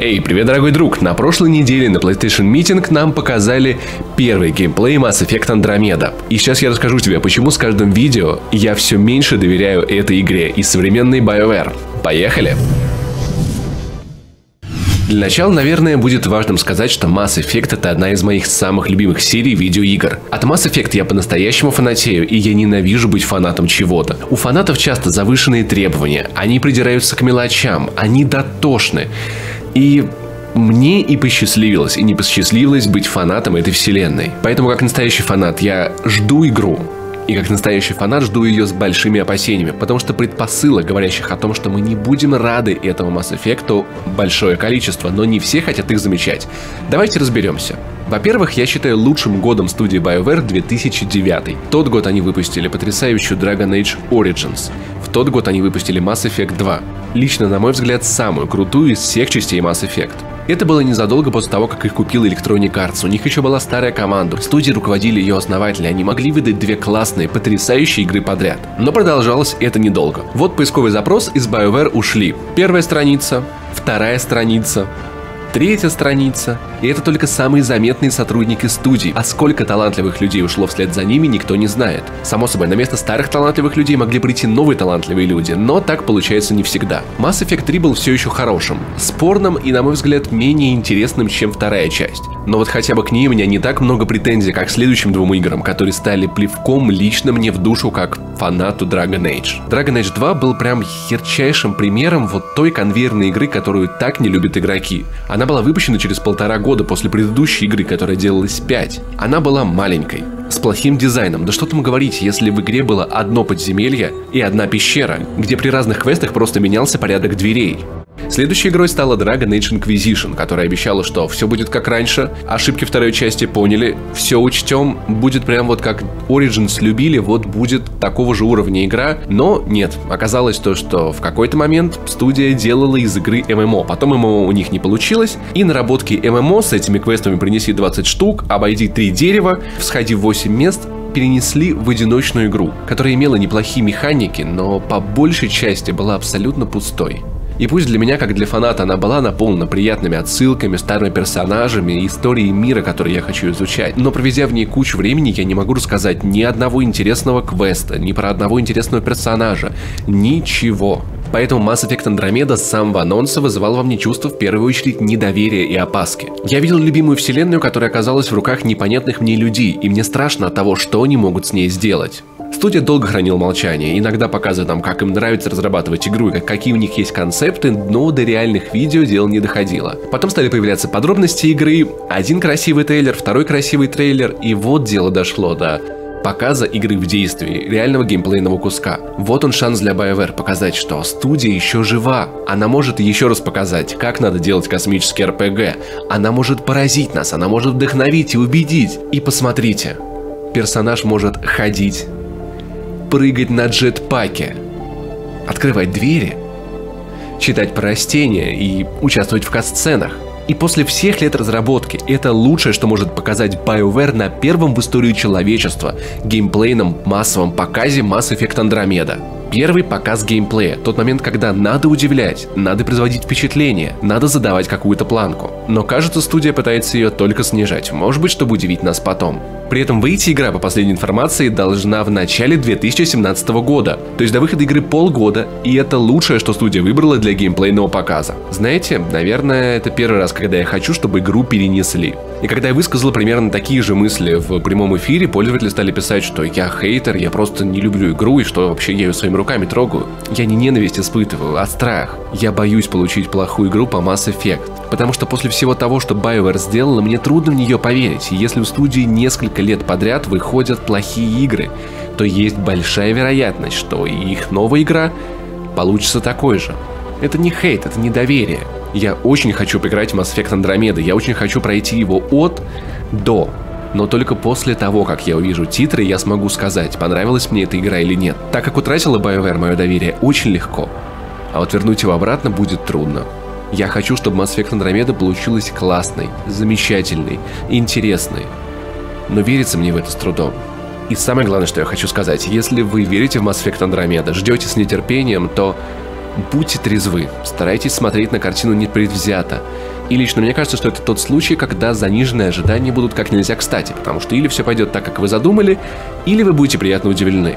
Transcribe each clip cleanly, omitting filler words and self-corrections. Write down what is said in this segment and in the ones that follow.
Эй, привет, дорогой друг! На прошлой неделе на PlayStation Meeting нам показали первый геймплей Mass Effect Andromeda. И сейчас я расскажу тебе, почему с каждым видео я все меньше доверяю этой игре и современной BioWare. Поехали! Для начала, наверное, будет важным сказать, что Mass Effect — это одна из моих самых любимых серий видеоигр. От Mass Effect я по-настоящему фанатею, и я ненавижу быть фанатом чего-то. У фанатов часто завышенные требования, они придираются к мелочам, они дотошны. И мне и посчастливилось, и не посчастливилось быть фанатом этой вселенной. Поэтому, как настоящий фанат, я жду игру. И как настоящий фанат жду ее с большими опасениями, потому что предпосылок, говорящих о том, что мы не будем рады этому Mass Effect'у, большое количество, но не все хотят их замечать. Давайте разберемся. Во-первых, я считаю лучшим годом студии BioWare 2009. В тот год они выпустили потрясающую Dragon Age Origins. В тот год они выпустили Mass Effect 2. Лично, на мой взгляд, самую крутую из всех частей Mass Effect. Это было незадолго после того, как их купил Electronic Arts. У них еще была старая команда. В студии руководили ее основатели. Они могли выдать две классные, потрясающие игры подряд. Но продолжалось это недолго. Вот поисковый запрос, из BioWare ушли. Первая страница, вторая страница, третья страница. И это только самые заметные сотрудники студии. А сколько талантливых людей ушло вслед за ними, никто не знает. Само собой, на место старых талантливых людей могли прийти новые талантливые люди, но так получается не всегда. Mass Effect 3 был все еще хорошим, спорным и, на мой взгляд, менее интересным, чем вторая часть. Но вот хотя бы к ней у меня не так много претензий, как к следующим двум играм, которые стали плевком лично мне в душу как фанату Dragon Age. Dragon Age 2 был прям ярчайшим примером вот той конвейерной игры, которую так не любят игроки. Она была выпущена через полтора года после предыдущей игры, которая делалась 5. Она была маленькой, с плохим дизайном. Да что там говорить, если в игре было одно подземелье и одна пещера, где при разных квестах просто менялся порядок дверей. Следующей игрой стала Dragon Age Inquisition, которая обещала, что все будет как раньше, ошибки второй части поняли, все учтем, будет прям вот как Origins любили, вот будет такого же уровня игра, но нет, оказалось то, что в какой-то момент студия делала из игры ММО, потом ММО у них не получилось, и наработки ММО с этими квестами «принеси 20 штук», «обойди 3 дерева», «всходи в 8 мест» перенесли в одиночную игру, которая имела неплохие механики, но по большей части была абсолютно пустой. И пусть для меня, как для фаната, она была наполнена приятными отсылками, старыми персонажами и историей мира, который я хочу изучать, но проведя в ней кучу времени, я не могу рассказать ни одного интересного квеста, ни про одного интересного персонажа, ничего. Поэтому Mass Effect Andromeda с самого анонса вызывал во мне чувство, в первую очередь, недоверия и опаски. Я видел любимую вселенную, которая оказалась в руках непонятных мне людей, и мне страшно от того, что они могут с ней сделать. Студия долго хранила молчание, иногда показывая нам, как им нравится разрабатывать игру и какие у них есть концепты, но до реальных видео дело не доходило. Потом стали появляться подробности игры, один красивый трейлер, второй красивый трейлер, и вот дело дошло до показа игры в действии, реального геймплейного куска. Вот он шанс для BioWare показать, что студия еще жива. Она может еще раз показать, как надо делать космический RPG. Она может поразить нас, она может вдохновить и убедить. И посмотрите, персонаж может ходить, прыгать на джетпаке, открывать двери, читать про растения и участвовать в кат-сценах. И после всех лет разработки это лучшее, что может показать BioWare на первом в истории человечества геймплейном массовом показе Mass Effect Andromeda. Первый показ геймплея, тот момент, когда надо удивлять, надо производить впечатление, надо задавать какую-то планку. Но кажется, студия пытается ее только снижать, может быть, чтобы удивить нас потом. При этом выйти игра, по последней информации, должна в начале 2017 года, то есть до выхода игры полгода, и это лучшее, что студия выбрала для геймплейного показа. Знаете, наверное, это первый раз, когда я хочу, чтобы игру перенесли. И когда я высказал примерно такие же мысли в прямом эфире, пользователи стали писать, что я хейтер, я просто не люблю игру и что вообще я ее своими руками трогаю. Я не ненависть испытываю, а страх. Я боюсь получить плохую игру по Mass Effect, потому что после всего того, что BioWare сделала, мне трудно в нее поверить. Если у студии несколько лет подряд выходят плохие игры, то есть большая вероятность, что их новая игра получится такой же. Это не хейт, это недоверие. Я очень хочу поиграть в Mass Effect Andromeda, я очень хочу пройти его от до, но только после того, как я увижу титры, я смогу сказать, понравилась мне эта игра или нет. Так как утратила BioWare мое доверие очень легко, а вот вернуть его обратно будет трудно. Я хочу, чтобы Mass Effect Andromeda получилась классной, замечательной, интересной. Но верится мне в это с трудом. И самое главное, что я хочу сказать, если вы верите в Mass Effect Andromeda, ждете с нетерпением, то будьте трезвы, старайтесь смотреть на картину непредвзято. И лично мне кажется, что это тот случай, когда заниженные ожидания будут как нельзя кстати, потому что или все пойдет так, как вы задумали, или вы будете приятно удивлены.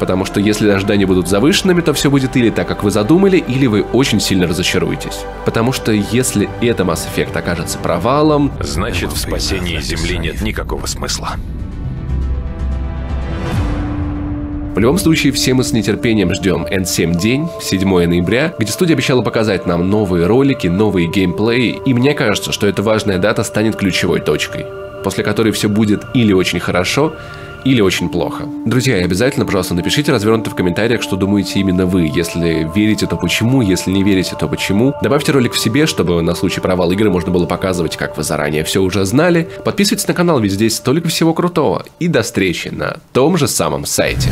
Потому что если ожидания будут завышенными, то все будет или так, как вы задумали, или вы очень сильно разочаруетесь. Потому что если это Mass Effect окажется провалом... Значит, в спасении Земли нет никакого смысла. В любом случае, все мы с нетерпением ждем N7 день, 7 ноября, где студия обещала показать нам новые ролики, новые геймплеи, и мне кажется, что эта важная дата станет ключевой точкой, после которой все будет или очень хорошо, или очень плохо. Друзья, обязательно, пожалуйста, напишите развернуто в комментариях, что думаете именно вы. Если верите, то почему, если не верите, то почему. Добавьте ролик в себе, чтобы на случай провала игры можно было показывать, как вы заранее все уже знали. Подписывайтесь на канал, ведь здесь столько всего крутого. И до встречи на том же самом сайте.